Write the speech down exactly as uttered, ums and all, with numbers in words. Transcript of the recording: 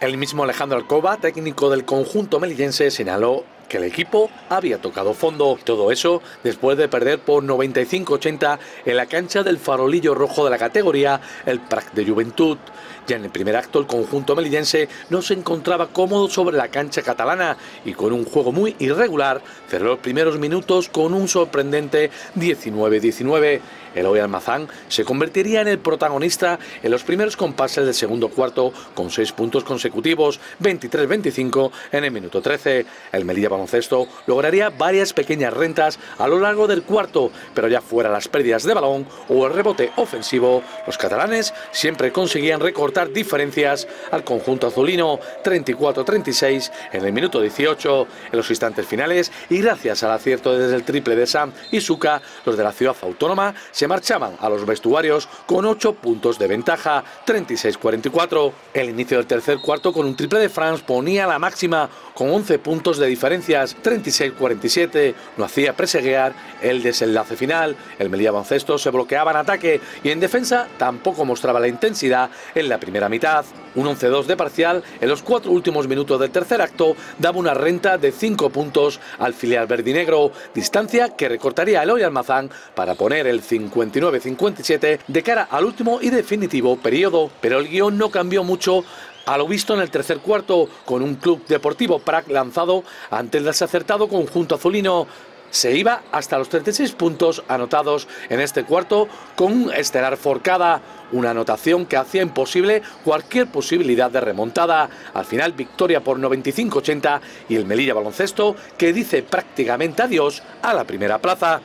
El mismo Alejandro Alcoba, técnico del conjunto melillense, señaló que el equipo había tocado fondo. Todo eso después de perder por noventa y cinco ochenta en la cancha del farolillo rojo de la categoría, el Prat de Joventut. Ya en el primer acto el conjunto melillense no se encontraba cómodo sobre la cancha catalana y con un juego muy irregular cerró los primeros minutos con un sorprendente diecinueve diecinueve. Eloy Almazán se convertiría en el protagonista en los primeros compases del segundo cuarto con seis puntos consecutivos, veintitrés veinticinco en el minuto trece. El Melilla Baloncesto lograría varias pequeñas rentas a lo largo del cuarto, pero ya fuera las pérdidas de balón o el rebote ofensivo, los catalanes siempre conseguían recortar diferencias al conjunto azulino, treinta y cuatro treinta y seis en el minuto dieciocho. En los instantes finales y gracias al acierto desde el triple de Sanz y Suka, los de la ciudad autónoma se marchaban a los vestuarios con ocho puntos de ventaja, treinta y seis cuarenta y cuatro. El inicio del tercer cuarto con un triple de Franch ponía la máxima con once puntos de diferencias, treinta y seis cuarenta y siete. No hacía preseguear el desenlace final. El Melilla Baloncesto se bloqueaba en ataque y en defensa tampoco mostraba la intensidad en la primera mitad. Un once dos de parcial en los cuatro últimos minutos del tercer acto daba una renta de cinco puntos al filial verdinegro, distancia que recortaría Eloy Almazán para poner el cincuenta y nueve cincuenta y siete de cara al último y definitivo periodo. Pero el guión no cambió mucho a lo visto en el tercer cuarto, con un Club Deportivo Prat lanzado ante el desacertado conjunto azulino. Se iba hasta los treinta y seis puntos anotados en este cuarto con un estelar Forcada, una anotación que hacía imposible cualquier posibilidad de remontada. Al final, victoria por noventa y cinco ochenta y el Melilla Baloncesto que dice prácticamente adiós a la primera plaza.